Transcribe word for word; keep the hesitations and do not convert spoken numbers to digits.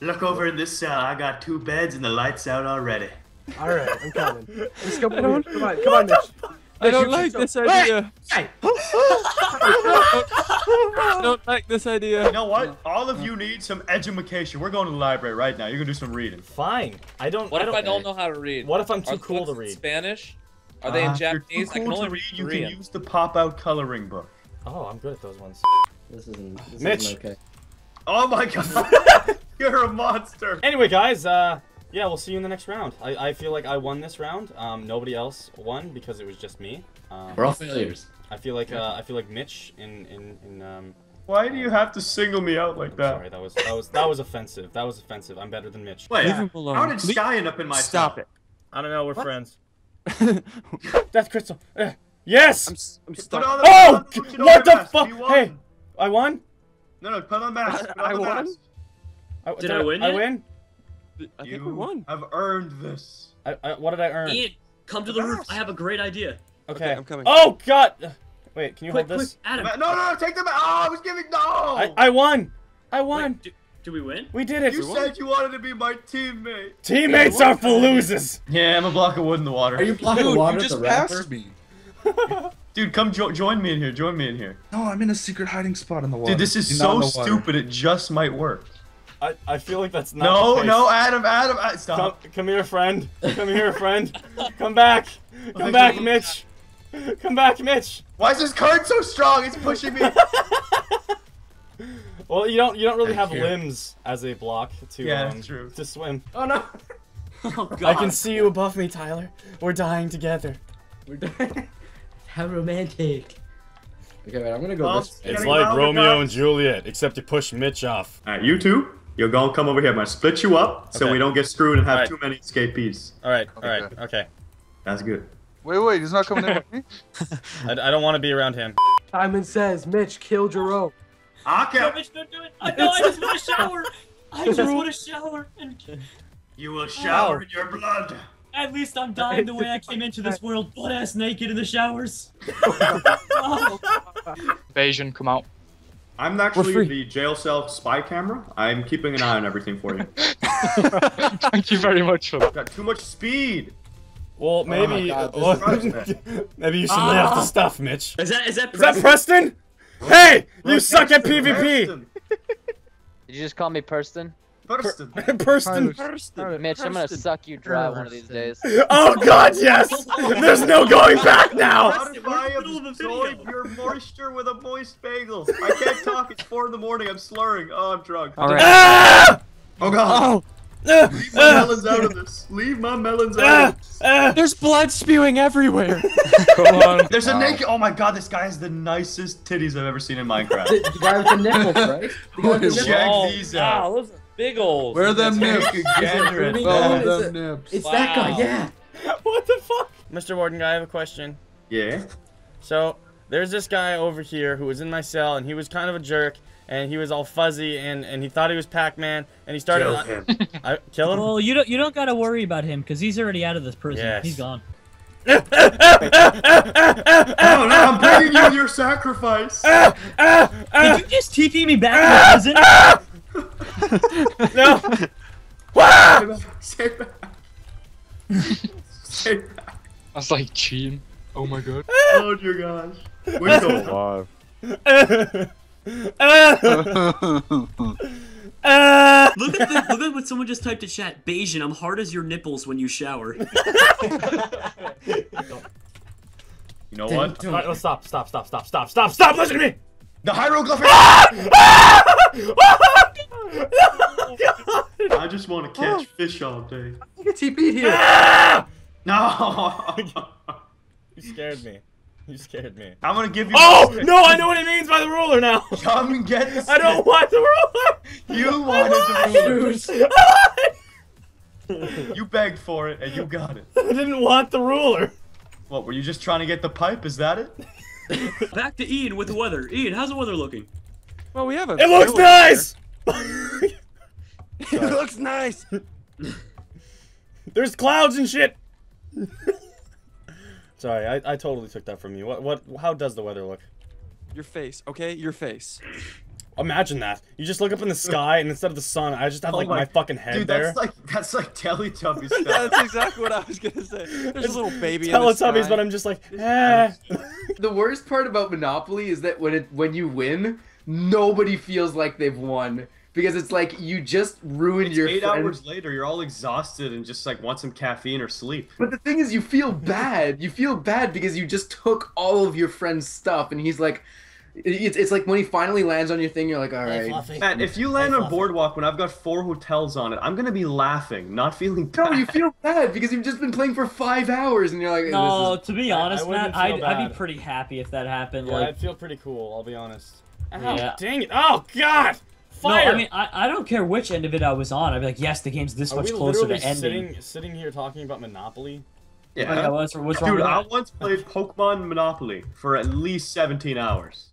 Look over in this cell. I got two beds and the light's out already. All right, I'm coming. Let's go. Come on, come on, come on, Mitch. I don't like this idea. Hey! I don't like this idea. You know what? All of you need some edumacation. We're going to the library right now. You're gonna do some reading. Fine. I don't. What I if don't, I don't know how to read? What if I'm too Are cool to read? Spanish? Are they in uh, Japanese? You're too cool I can only to read. You Korean. Can use the pop-out coloring book. Oh, I'm good at those ones. This isn't. This Mitch. Isn't okay. Oh my God! You're a monster. Anyway, guys. Uh. Yeah, we'll see you in the next round. I, I feel like I won this round. Um, nobody else won because it was just me. Um, We're all failures. I feel like uh, I feel like Mitch in in in. Um, Why do you have to single me out like I'm that? Sorry, that was that was that was offensive. That was offensive. I'm better than Mitch. Wait, yeah. How did Sky end up in my? Stop topic? It. I don't know. We're what? Friends. Death crystal. Uh, yes. I'm, I'm stuck. The, oh, the what the mask. Fuck? Hey, I won. No, no, put on mask. Put on I, I won. Mask. I, did, did I win? I, I win. I you think we won. I've earned this. I, I, what did I earn? Ian, come to the roof. I have a great idea. Okay. okay I'm coming. Oh, God. Wait, can you quick, hold this? Quick, Adam. No, no, no, take them out. Oh, I was giving. No. I, I won. I won. Wait, do, did we win? We did it. You we said won. You wanted to be my teammate. Teammates yeah, are for losers. Yeah, I'm a block of wood in the water. Are you blocking Dude, water? You just passed me. Dude, come jo join me in here. Join me in here. No, I'm in a secret hiding spot in the water. Dude, this is You're so stupid. It just might work. I, I feel like that's not No, the place. no, Adam, Adam, I, stop. Come, come here, friend. Come here, friend. Come back. Come back, Mitch. Come back, Mitch. Why is this card so strong? It's pushing me. Well, you don't you don't really have limbs as a block to yeah, um, true. to swim. Oh no. Oh God. I can see you above me, Tyler. We're dying together. We're dying. How romantic. Okay, wait, I'm gonna go oh, this way. It's like Romeo and Juliet, except you push Mitch off. All right, you two. You're gonna come over here. I'm gonna split you up so okay. we don't get screwed and have right. too many escapees. All right, all right, okay. okay. That's good. Wait, wait, he's not coming in with me? I, I don't want to be around him. Simon says, Mitch, kill Jerome. Okay. No, Mitch, don't do it. I know, I just want a shower. I just want a shower. And... You will shower oh. in your blood. At least I'm dying the way I came into this world, butt-ass naked in the showers. oh. Bajan, come out. I'm actually the jail cell spy camera. I'm keeping an eye on everything for you. Thank you very much for that. Got too much speed. Well, maybe. Oh God, maybe you should ah. lay off the stuff, Mitch. Is that is that Preston? Is that Preston? Hey, Preston, you suck at P V P. Preston. Did you just call me Preston? Preston. Preston. Preston. Mitch, I'm gonna suck you dry one of these days. Oh God, yes! There's no going back now. How did I absorb your moisture with a moist bagel? I can't talk. It's four in the morning. I'm slurring. Oh, I'm drunk. All right. Ah! Oh God. Oh. Uh, Leave my uh, melons out of this. Leave my melons uh, out. Of this. Uh, There's blood spewing everywhere. Go on. There's a naked. Oh my God, this guy has the nicest titties I've ever seen in Minecraft. The, the guy with the nipples, right? The guy with the Check oh, these out. Wow, big old. Where are them nips? Where them nips? It's wow. that guy, yeah. What the fuck? Mister Warden guy, I have a question. Yeah? So, there's this guy over here who was in my cell, and he was kind of a jerk, and he was all fuzzy, and, and he thought he was Pac-Man, and he started... Kill him. I, kill him? Well, you don't, you don't gotta worry about him, because he's already out of this prison. Yes. He's gone. No, no, I'm begging you your sacrifice. Did you just T P me back to prison? No! What? Stay back. Stay back. That's like cheating. Oh my God. Oh dear gosh. Window alive. Uh, look at the, look at what someone just typed in chat. Bajan, I'm hard as your nipples when you shower. You know what? All right, let's stop, stop, stop, stop, stop, stop, stop. Listen to me. The hieroglyphic. I just want to catch fish all day. I get T P here. Ah! No. You scared me. You scared me. I'm gonna give you. Oh no! I know what it means by the ruler now. Come and get this. I don't want the ruler. You wanted the ruler. You begged for it and you got it. I didn't want the ruler. What? Were you just trying to get the pipe? Is that it? Back to Ian with the weather. Ian, how's the weather looking? Well, we have a. It looks nice. It looks nice. There's clouds and shit. Sorry, I, I totally took that from you. What what? How does the weather look? Your face, okay? Your face. Imagine that. You just look up in the sky, and instead of the sun, I just have, like, oh my, my fucking head dude, there. Dude, that's like, that's like Teletubby stuff. Yeah, that's exactly what I was gonna say. There's it's a little baby Teletubbies, in but I'm just like, eh. The worst part about Monopoly is that when it when you win, nobody feels like they've won. Because it's like, you just ruined it's your eight friend. hours later, you're all exhausted and just like want some caffeine or sleep. But the thing is, you feel bad. You feel bad because you just took all of your friend's stuff, and he's like, It's, it's like when he finally lands on your thing, you're like, all right. Matt, if you land on Boardwalk when I've got four hotels on it, I'm going to be laughing, not feeling bad. No, you feel bad because you've just been playing for five hours and you're like, hey, no, this is... to be honest, I, I Matt, I'd, I'd be pretty happy if that happened. Yeah, like... I'd feel pretty cool, I'll be honest. Ow, yeah. Dang it. Oh, God. Fire. No, I mean, I, I don't care which end of it I was on. I'd be like, yes, the game's this Are much closer to ending. Are we sitting here talking about Monopoly? Yeah. Like, what's, what's wrong Dude, with I that? once played Pokemon Monopoly for at least seventeen hours.